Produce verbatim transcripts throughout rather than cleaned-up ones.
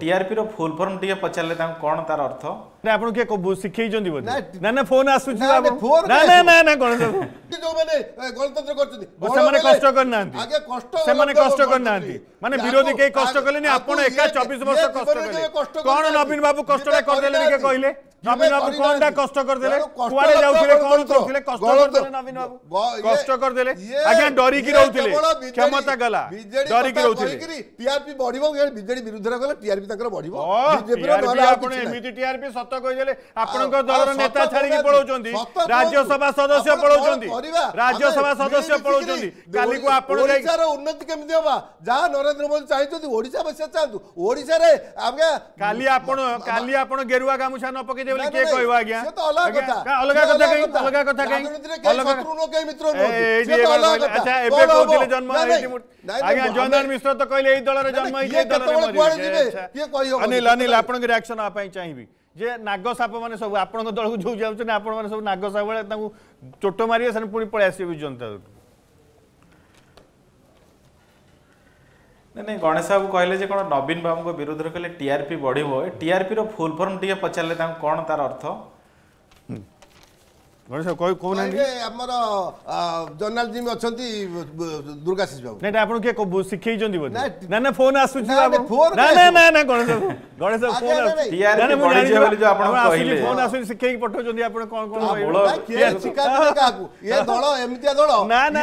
TRP रो full form टिके पचाले ता कोन तार अर्थ ना आपण के सिखै जोंदी बोल ना ना फोन आसु छी ना ना ना ना कोन जो माने गणतंत्र करछथि से माने कष्ट करना आगे कष्ट से माने कष्ट करना माने विरोधी के कष्ट करलेनी आपण एका चौबीस वर्ष कष्ट करले कोन नवीन बाबू कष्ट कर देले के कहले नवीन बाबू कोनटा कष्ट कर देले कुआरे जाउथिले कोन करथिले कष्ट कर देले नवीन बाबू कष्ट कर देले आगे डरी की रहउथिले क्षमता गला डरी की रहउथिले टीआरपी बढिबो बीजेडी विरुद्ध गला टीआरपी तकर बढिबो बीजेपी रो दल आपण एमिति टीआरपी सत कहि देले आपन को दल रो नेता छाडी के पळौ जोंदी राज्यसभा सदस्य पळौ जोंदी राज्यसभा सदस्य पळौ जोंदी काली को आपण ओडिसा रो उन्नति केमि होबा जा नरेंद्र मोदी चाहि जोंदी ओडिसा बसे चाहंतु ओडिसा रे आगे काली आपण काली आपण गेरुवा गामुछा न पके देबले के कहबो आज्ञा से तो अलग कथा अलग कथा कहि अलग कथा कहि अलग शत्रु नो कहि मित्र नो से तो अलग कथा अच्छा एबे कहथिले जन्म एटी आज्ञा जयंत मिश्र तो कहले एई दल रे जन्म एई दल रे मरि अनिल अनिल आपण के रिएक्शन आप चाहिए जे नाग साप मैंने सब आप दल को जो जाने आप सब नाग साप चोट मारे से पुणी पलि आस जनता दल नहीं गणेश बाबू कहले कौन नवीन बाबू विरोध कहले टीआरपी बढ़ो टीआरपी रो फुल फॉर्म टी पचारे कौन तार अर्थ जर्नालिज्म अच्छा दुर्गाशीष बाबू ना आपन के सिखै जोंदी बोल ना ना फोन आसु छी ना ना ना ना गणेश बाबू गणेश बाबू फोन आसु टीआरपी बढि जे बोली जो आपन कहले फोन आसु सिखै के पठो जोंदी आपन कोन कोन के शिकार का को ये दल एमितिया दल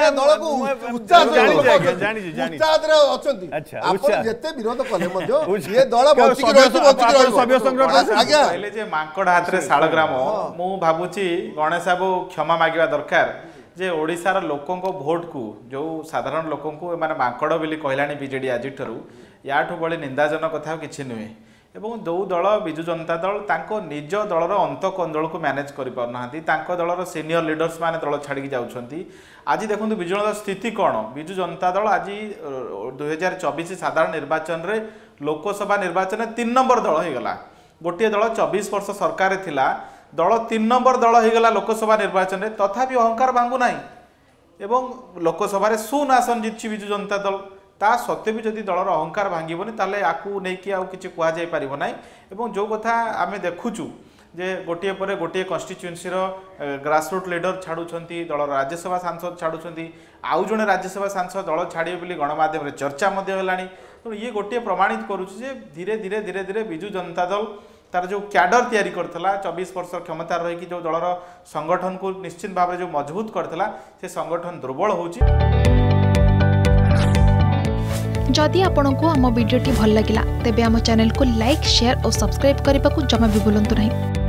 ये दल को उच्चा जानि जानि जानि उच्चा दल अछंती आपन जते विरोध कले मध्य ये दल बची के रहत बची के सभ्य संग्रह कहले जे मांकड हाथ रे सालग्राम मु भाबुची गणेश सब क्षमा मांगा दरकार जे ओडिशार लोकों को भोट को जो साधारण लोक मांकड़ बोली कहला बीजेडी आज या बड़ी निंदाजनक कथा कि नुहे और जो दल विजु जनता दल तांको निज दल अंत कंदोल को मैनेज करना दलर सीनियर लीडर्स माने दल छाड़ी जाउछंती आज देखो विजु जनता स्थिति कौन विजु जनता दल आज दो हज़ार चौबीस साधारण निर्वाचन रे लोकसभा निर्वाचन तीन नंबर दल होगा गोटे दल चौबीस वर्ष सरकार थिला दल तीन नंबर दल होगा लोकसभा निर्वाचन में तथापि अहंकार भांगू ना एवं लोकसभा सुन आसन जीतु विजु जनता दल ता सत्वे भी जदि दलर अहंकार भांगीबनी ताले आकु नहीं कि आउ किछि कुआ जाय पारिबो नाई एवं जो कथा आमे देखुचु जे गोटे पर गोटे कन्स्टिट्युएन्सीर ग्रासरूट लीडर छाड़ुछंती दल राज्यसभा सांसद छाड़ुछंती आउ जने राज्यसभा सांसद दल छाड़िबे बोली गणमाध्यम रे चर्चा मध्ये होलानी तो ये गोटे प्रमाणित करूछ जे धीरे धीरे धीरे धीरे विजु जनता दल तार जो क्याडर तैयारी करथला चौबीस वर्ष क्षमता रही जो दलर संगठन को निश्चित भाव जो मजबूत करथला से संगठन दुर्बल होउची। जदि आपण को आम वीडियो टी भल लागिला तेबे आम चैनल को लाइक शेयर और सब्सक्राइब करने को जमा भी भूलंतु नहीं।